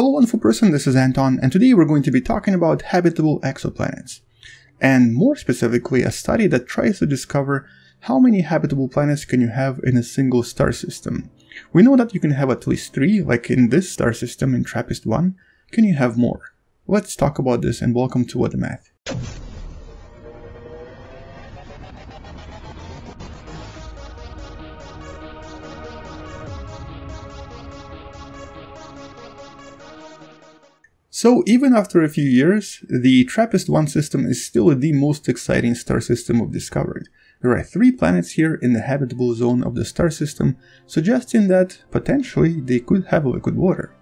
Hello wonderful person, this is Anton, and today we're going to be talking about habitable exoplanets, and more specifically a study that tries to discover how many habitable planets can you have in a single star system. We know that you can have at least 3, like in this star system in TRAPPIST-1. Can you have more? Let's talk about this, and welcome to whatdamath. So even after a few years, the TRAPPIST-1 system is still the most exciting star system we've discovered. There are 3 planets here in the habitable zone of the star system, suggesting that potentially they could have liquid water.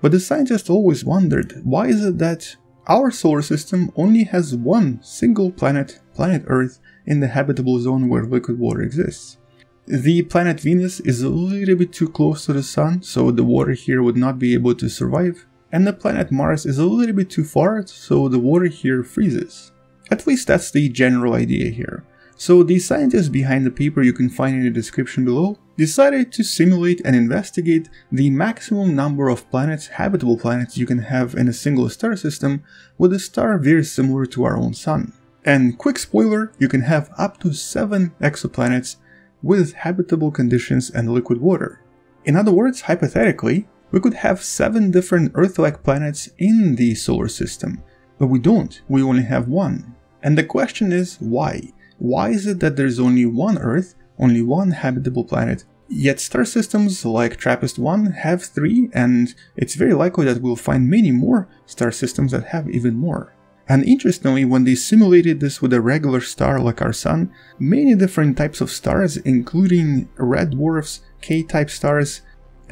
But the scientists always wondered, why is it that our solar system only has one single planet, planet Earth, in the habitable zone where liquid water exists? The planet Venus is a little bit too close to the Sun, so the water here would not be able to survive. And the planet Mars is a little bit too far, so the water here freezes. At least that's the general idea here. So the scientists behind the paper you can find in the description below decided to simulate and investigate the maximum number of planets, habitable planets, you can have in a single star system with a star very similar to our own Sun. And quick spoiler, you can have up to 7 exoplanets with habitable conditions and liquid water. In other words, hypothetically, we could have 7 different Earth-like planets in the solar system, but we don't, we only have 1. And the question is, why? Why is it that there's only 1 Earth, only 1 habitable planet, yet star systems like TRAPPIST-1 have 3, and it's very likely that we'll find many more star systems that have even more. And interestingly, when they simulated this with a regular star like our Sun, many different types of stars, including red dwarfs, K-type stars,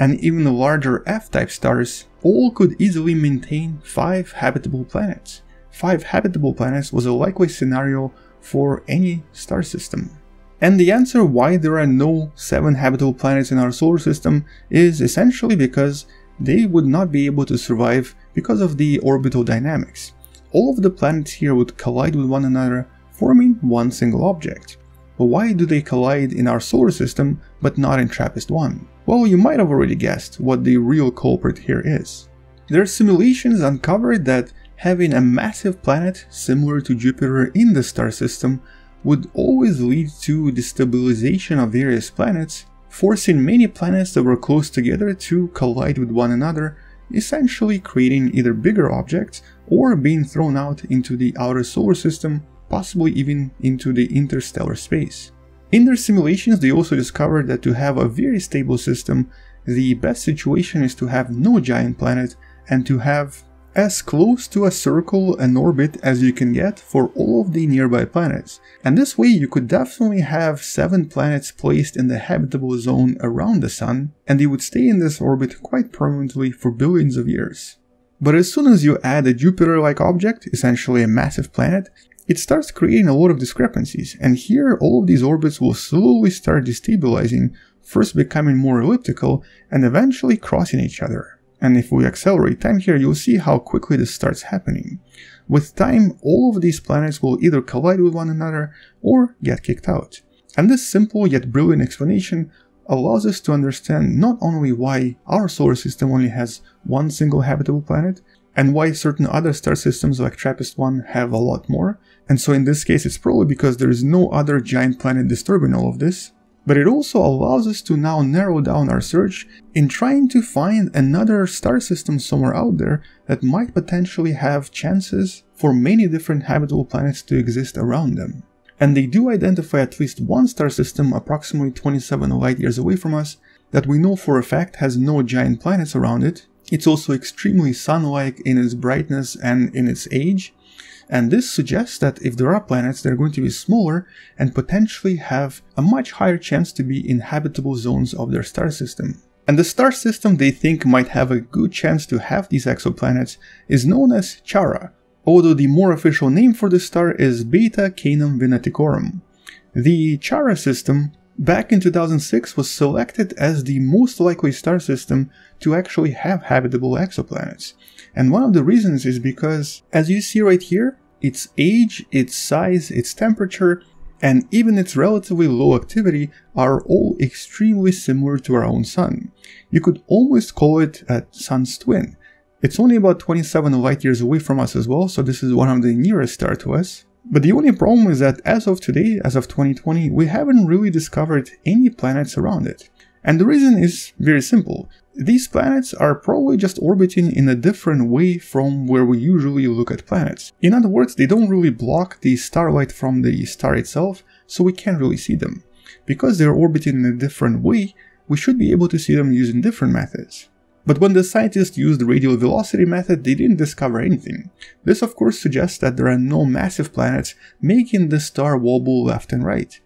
and even the larger F-type stars, all could easily maintain 5 habitable planets. 5 habitable planets was a likely scenario for any star system. And the answer why there are no 7 habitable planets in our solar system is essentially because they would not be able to survive because of the orbital dynamics. All of the planets here would collide with one another, forming one single object. But why do they collide in our solar system but not in TRAPPIST-1? Well, you might have already guessed what the real culprit here is. Their simulations uncovered that having a massive planet similar to Jupiter in the star system would always lead to destabilization of various planets, forcing many planets that were close together to collide with one another, essentially creating either bigger objects or being thrown out into the outer solar system, possibly even into the interstellar space. In their simulations, they also discovered that to have a very stable system, the best situation is to have no giant planet and to have as close to a circle and orbit as you can get for all of the nearby planets. And this way you could definitely have 7 planets placed in the habitable zone around the Sun, and they would stay in this orbit quite permanently for billions of years. But as soon as you add a Jupiter-like object, essentially a massive planet, it starts creating a lot of discrepancies, and here all of these orbits will slowly start destabilizing, first becoming more elliptical and eventually crossing each other. And if we accelerate time here, you'll see how quickly this starts happening. With time, all of these planets will either collide with one another or get kicked out. And this simple yet brilliant explanation allows us to understand not only why our solar system only has one single habitable planet, and why certain other star systems like TRAPPIST-1 have a lot more. And so in this case it's probably because there is no other giant planet disturbing all of this. But it also allows us to now narrow down our search in trying to find another star system somewhere out there that might potentially have chances for many different habitable planets to exist around them. And they do identify at least one star system approximately 27 light years away from us that we know for a fact has no giant planets around it. It's also extremely sun-like in its brightness and in its age, and this suggests that if there are planets, they're going to be smaller and potentially have a much higher chance to be in habitable zones of their star system. And the star system they think might have a good chance to have these exoplanets is known as Chara, although the more official name for this star is Beta Canum Venaticorum. The Chara system back in 2006 was selected as the most likely star system to actually have habitable exoplanets. And one of the reasons is because, as you see right here, its age, its size, its temperature, and even its relatively low activity are all extremely similar to our own Sun. You could almost call it a Sun's twin. It's only about 27 light years away from us as well, so this is one of the nearest stars to us. But the only problem is that as of today, as of 2020, we haven't really discovered any planets around it. And the reason is very simple. These planets are probably just orbiting in a different way from where we usually look at planets. In other words, they don't really block the starlight from the star itself, so we can't really see them. Because they're orbiting in a different way, we should be able to see them using different methods. But when the scientists used the radial velocity method, they didn't discover anything. This of course suggests that there are no massive planets making the star wobble left and right.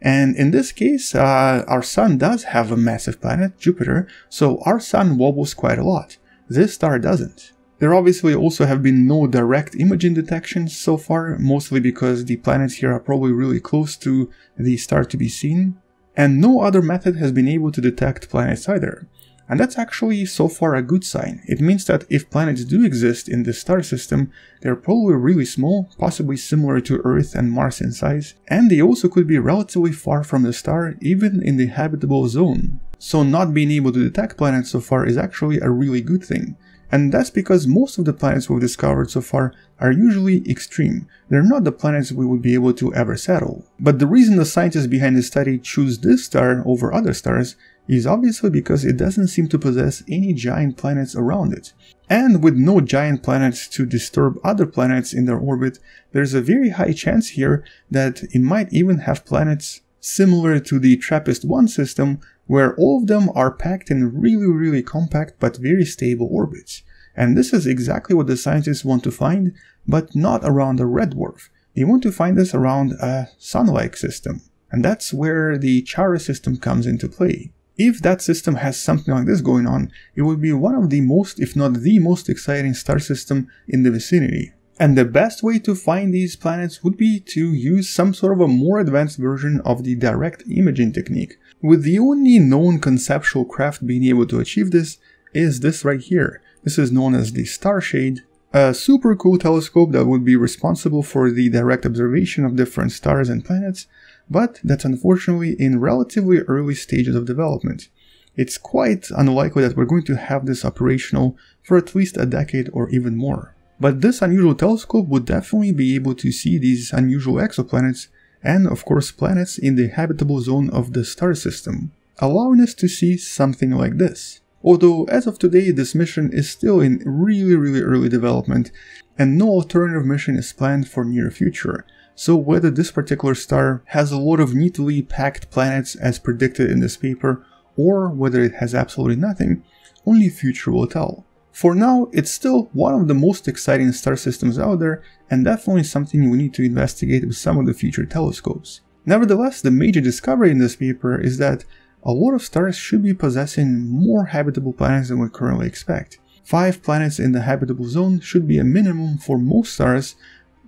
And in this case, our sun does have a massive planet, Jupiter, so our sun wobbles quite a lot. This star doesn't. There obviously also have been no direct imaging detections so far, mostly because the planets here are probably really close to the star to be seen. And no other method has been able to detect planets either. And that's actually so far a good sign. It means that if planets do exist in this star system, they're probably really small, possibly similar to Earth and Mars in size, and they also could be relatively far from the star, even in the habitable zone. So not being able to detect planets so far is actually a really good thing. And that's because most of the planets we've discovered so far are usually extreme. They're not the planets we would be able to ever settle. But the reason the scientists behind the study choose this star over other stars is obviously because it doesn't seem to possess any giant planets around it. And with no giant planets to disturb other planets in their orbit, there's a very high chance here that it might even have planets similar to the TRAPPIST-1 system, where all of them are packed in really compact but very stable orbits. And this is exactly what the scientists want to find, but not around a red dwarf. They want to find this around a sun-like system. And that's where the Chara system comes into play. If that system has something like this going on, it would be one of the most, if not the most exciting star system in the vicinity. And the best way to find these planets would be to use some sort of a more advanced version of the direct imaging technique. With the only known conceptual craft being able to achieve this is this right here. This is known as the Starshade, a super cool telescope that would be responsible for the direct observation of different stars and planets, but that's unfortunately in relatively early stages of development. It's quite unlikely that we're going to have this operational for at least a decade or even more. But this unusual telescope would definitely be able to see these unusual exoplanets and, of course, planets in the habitable zone of the star system, allowing us to see something like this. Although, as of today, this mission is still in really early development, and no alternative mission is planned for near future. So whether this particular star has a lot of neatly packed planets as predicted in this paper, or whether it has absolutely nothing, only future will tell. For now, it's still one of the most exciting star systems out there, and definitely something we need to investigate with some of the future telescopes. Nevertheless, the major discovery in this paper is that a lot of stars should be possessing more habitable planets than we currently expect. 5 planets in the habitable zone should be a minimum for most stars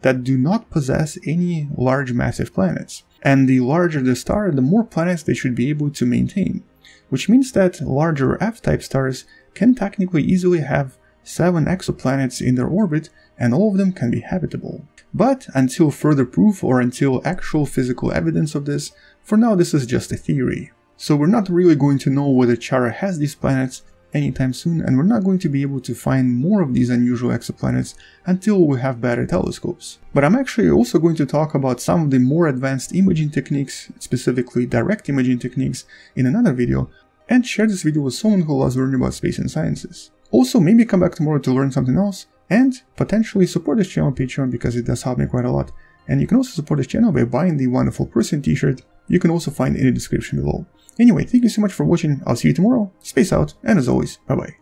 that do not possess any large massive planets. And the larger the star, the more planets they should be able to maintain. Which means that larger F-type stars can technically easily have 7 exoplanets in their orbit, and all of them can be habitable. But until further proof or until actual physical evidence of this, for now this is just a theory. So we're not really going to know whether Chara has these planets anytime soon, and we're not going to be able to find more of these unusual exoplanets until we have better telescopes. But I'm actually also going to talk about some of the more advanced imaging techniques, specifically direct imaging techniques, in another video, and share this video with someone who loves learning about space and sciences. Also, maybe come back tomorrow to learn something else, and potentially support this channel on Patreon because it does help me quite a lot. And you can also support this channel by buying the Wonderful Person t-shirt you can also find in the description below. Anyway, thank you so much for watching, I'll see you tomorrow, space out, and as always, bye bye.